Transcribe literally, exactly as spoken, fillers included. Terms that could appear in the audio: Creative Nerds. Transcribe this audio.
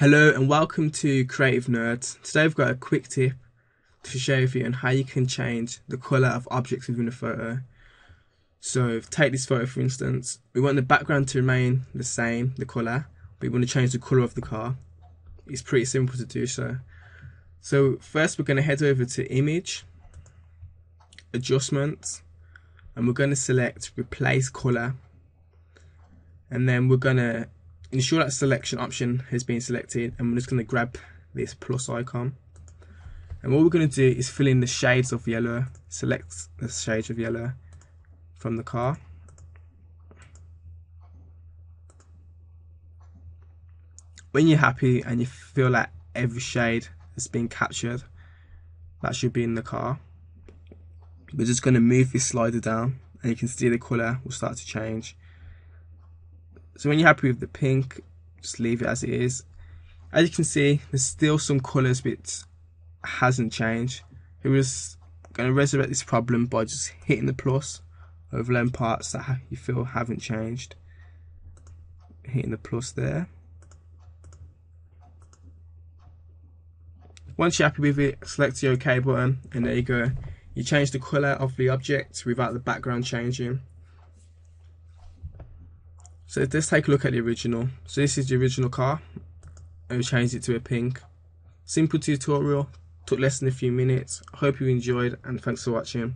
Hello and welcome to Creative Nerds. Today I've got a quick tip to share with you on how you can change the colour of objects within a photo. So take this photo for instance, we want the background to remain the same, the colour, but we want to change the colour of the car. It's pretty simple to do so. So first we're going to head over to Image, Adjustments, and we're going to select Replace Colour, and then we're going to ensure that selection option has been selected, and we're just going to grab this plus icon, and what we're going to do is fill in the shades of yellow. Select the shades of yellow from the car, when you're happy and you feel like every shade has been captured that should be in the car. We're just going to move this slider down and you can see the colour will start to change. So when you're happy with the pink, just leave it as it is. As you can see, there's still some colours which hasn't changed. We're just going to resurrect this problem by just hitting the plus, overlaying parts that you feel haven't changed. Hitting the plus there. Once you're happy with it, select the OK button, and there you go. You change the colour of the object without the background changing. So let's take a look at the original. So this is the original car, and we changed it to a pink. Simple tutorial, took less than a few minutes. I hope you enjoyed, and thanks for watching.